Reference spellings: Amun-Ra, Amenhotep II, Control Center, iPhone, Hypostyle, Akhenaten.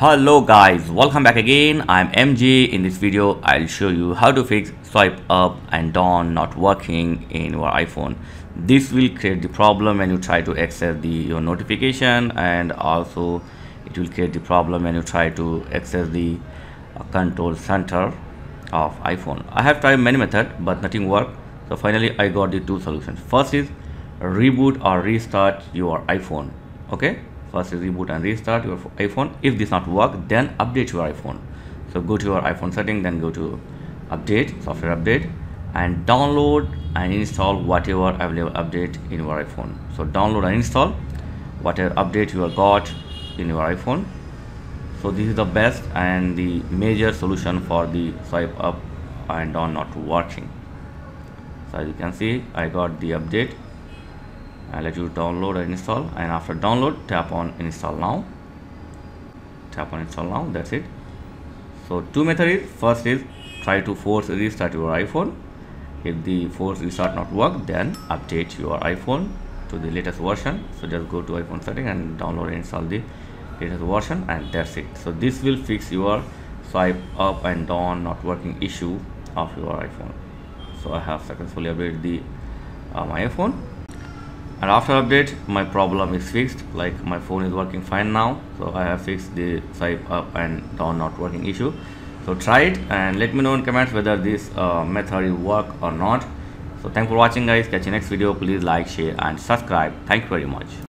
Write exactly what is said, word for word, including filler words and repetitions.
Hello guys, welcome back again. I'm M G. In this video I'll show you how to fix swipe up and down not working in your iPhone. This will create the problem when you try to access the your notification, and also it will create the problem when you try to access the uh, control center of iPhone. I have tried many methods but nothing worked, so finally I got the two solutions. First is reboot or restart your iPhone. Okay, first is reboot and restart your iPhone. If this not work, then update your iPhone. So go to your iPhone setting, then go to update, software update, and download and install whatever available update in your iPhone. So download and install whatever update you have got in your iPhone. So this is the best and the major solution for the swipe up and down not working. So as you can see, I got the update. I'll let you download and install, and after download tap on install now. Tap on install now, that's it. So two methods. First is try to force restart your iPhone. If the force restart not work, then update your iPhone to the latest version. So just go to iPhone setting and download and install the latest version, and that's it. So this will fix your swipe up and down not working issue of your iPhone. So I have successfully updated the uh, my iPhone. And after update, my problem is fixed. Like my phone is working fine now. So I have fixed the swipe up and down not working issue. So try it and let me know in comments whether this uh, method will work or not. So thanks for watching guys. Catch you next video. Please like, share and subscribe. Thank you very much.